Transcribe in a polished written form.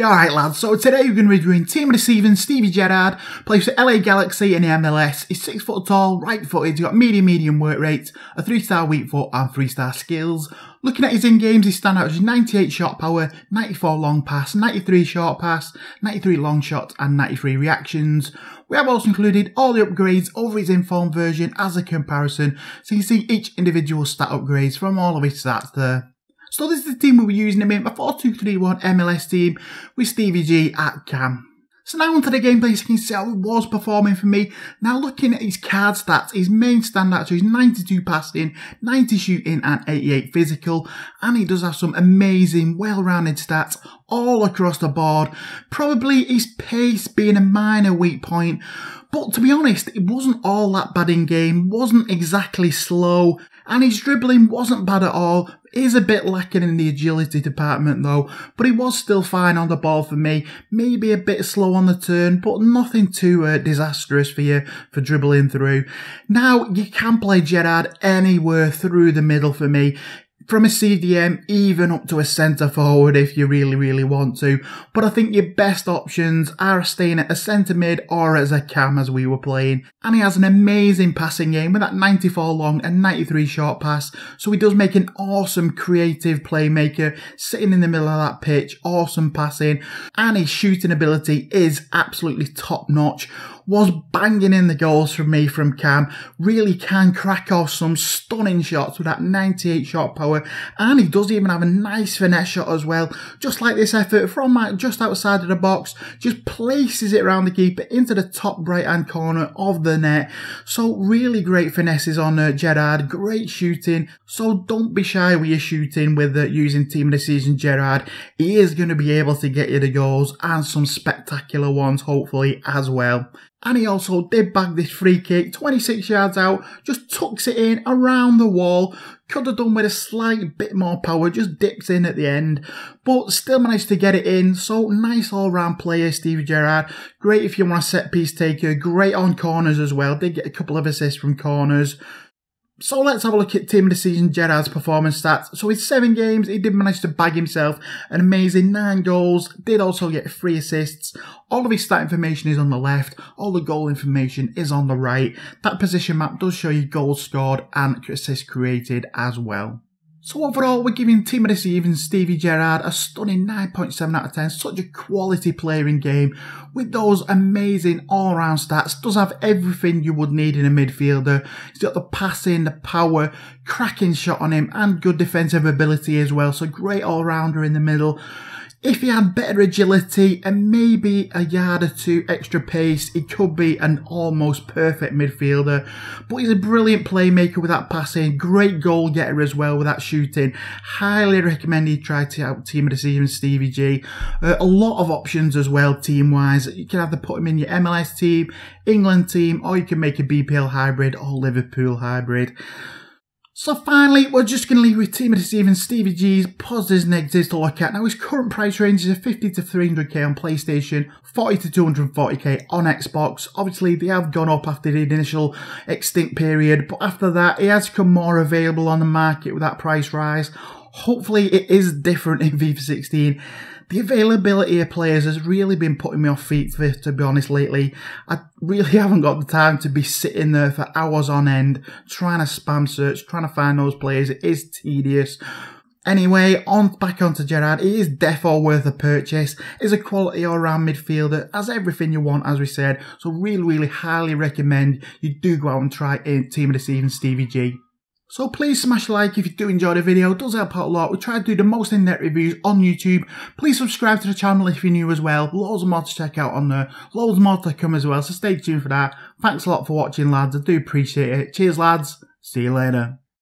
Yeah, alright lads, so today we're going to be doing Team of the Season. Steven Gerrard plays for LA Galaxy in the MLS. He's 6 foot tall, right footed, he's got medium work rate, a 3-star weak foot and 3-star skills. Looking at his in-games, his standouts is 98 shot power, 94 long pass, 93 short pass, 93 long shot and 93 reactions. We have also included all the upgrades over his in-form version as a comparison, so you can see each individual stat upgrades from all of his stats there. So this is the team we'll be using him in, a 4-2-3-1 MLS team with Stevie G at CAM. So now onto the gameplay, so you can see how it was performing for me. Now looking at his card stats, his main standout, so he's 92 passing, 90 shooting and 88 physical. And he does have some amazing, well-rounded stats all across the board. Probably his pace being a minor weak point. But to be honest, it wasn't all that bad in game, wasn't exactly slow, and his dribbling wasn't bad at all. It is a bit lacking in the agility department though, but he was still fine on the ball for me. Maybe a bit slow on the turn, but nothing too disastrous for you for dribbling through. Now, you can play Gerrard anywhere through the middle for me. From a CDM even up to a centre forward if you really want to, but I think your best options are staying at a centre mid or as a CAM as we were playing. And he has an amazing passing game with that 94 long and 93 short pass, so he does make an awesome creative playmaker sitting in the middle of that pitch, awesome passing, and his shooting ability is absolutely top notch. Was banging in the goals from me from CAM, really can crack off some stunning shots with that 98 shot power, and he does even have a nice finesse shot as well, just like this effort from Mike just outside of the box, just places it around the keeper into the top right hand corner of the net. So really great finesses on Gerrard, great shooting, so don't be shy with your shooting with using Team of the Season Gerrard. He is going to be able to get you the goals and some spectacular ones hopefully as well. And he also did bag this free kick 26 yards out, just tucks it in around the wall. Could have done with a slight bit more power, just dips in at the end, but still managed to get it in. So nice all-round player, Steven Gerrard. Great if you want a set-piece taker, great on corners as well. Did get a couple of assists from corners. So let's have a look at Team of the Season Gerrard's performance stats. So in 7 games, he did manage to bag himself an amazing 9 goals, did also get 3 assists. All of his stat information is on the left, all the goal information is on the right. That position map does show you goals scored and assists created as well. So overall, we're giving Team of the Season Stevie Gerrard a stunning 9.7 out of 10. Such a quality player in game with those amazing all-round stats. Does have everything you would need in a midfielder. He's got the passing, the power, cracking shot on him and good defensive ability as well. So great all-rounder in the middle. If he had better agility and maybe a yard or two extra pace, he could be an almost perfect midfielder. But he's a brilliant playmaker with that passing, great goal getter as well with that shooting. Highly recommend you try to out Team of the Season Stevie G. A lot of options as well team wise. You can either put him in your MLS team, England team, or you can make a BPL hybrid or Liverpool hybrid. So finally, we're just going to leave with Team of the Season Stevie G's positives and negatives to look at. Now his current price range is 50 to 300k on PlayStation, 40 to 240k on Xbox. Obviously they have gone up after the initial extinct period, but after that he has become more available on the market with that price rise. Hopefully it is different in FIFA 16. The availability of players has really been putting me off feet, to be honest, lately. I really haven't got the time to be sitting there for hours on end, trying to spam search, trying to find those players. It is tedious. Anyway, back onto Gerrard. He is defo worth a purchase. He's a quality all-round midfielder, has everything you want, as we said. So really highly recommend you do go out and try Team of the Season Stevie G. So please smash like if you do enjoy the video, it does help out a lot. We try to do the most in-depth reviews on YouTube. Please subscribe to the channel if you're new as well, loads more to check out on there, loads more to come as well, so stay tuned for that. Thanks a lot for watching lads, I do appreciate it. Cheers lads, see you later.